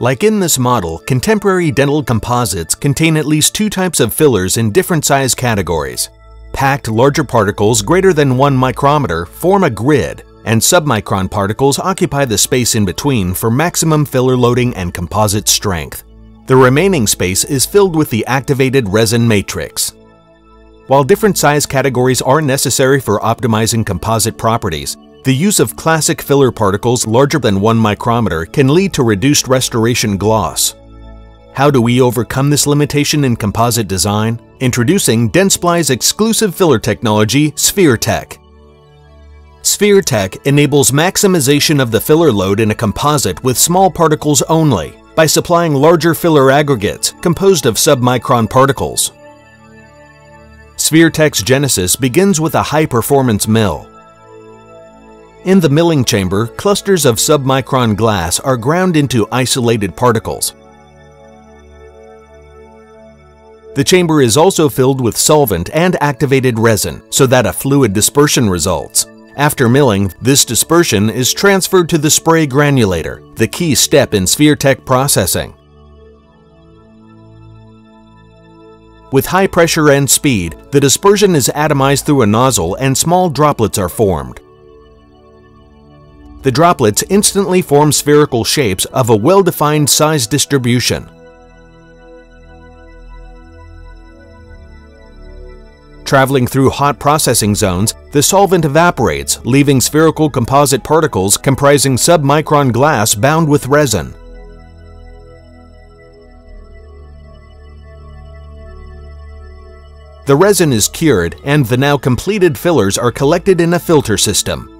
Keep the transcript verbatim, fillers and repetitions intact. Like in this model, contemporary dental composites contain at least two types of fillers in different size categories. Packed larger particles greater than one micrometer form a grid, and submicron particles occupy the space in between for maximum filler loading and composite strength. The remaining space is filled with the activated resin matrix. While different size categories are necessary for optimizing composite properties, the use of classic filler particles larger than one micrometer can lead to reduced restoration gloss. How do we overcome this limitation in composite design? Introducing Dentsply's exclusive filler technology, SphereTEC. SphereTEC enables maximization of the filler load in a composite with small particles only by supplying larger filler aggregates composed of submicron particles. SphereTEC's genesis begins with a high-performance mill. In the milling chamber, clusters of submicron glass are ground into isolated particles. The chamber is also filled with solvent and activated resin so that a fluid dispersion results. After milling, this dispersion is transferred to the spray granulator, the key step in SphereTEC processing. With high pressure and speed, the dispersion is atomized through a nozzle and small droplets are formed. The droplets instantly form spherical shapes of a well-defined size distribution. Traveling through hot processing zones, the solvent evaporates, leaving spherical composite particles comprising submicron glass bound with resin. The resin is cured and the now completed fillers are collected in a filter system.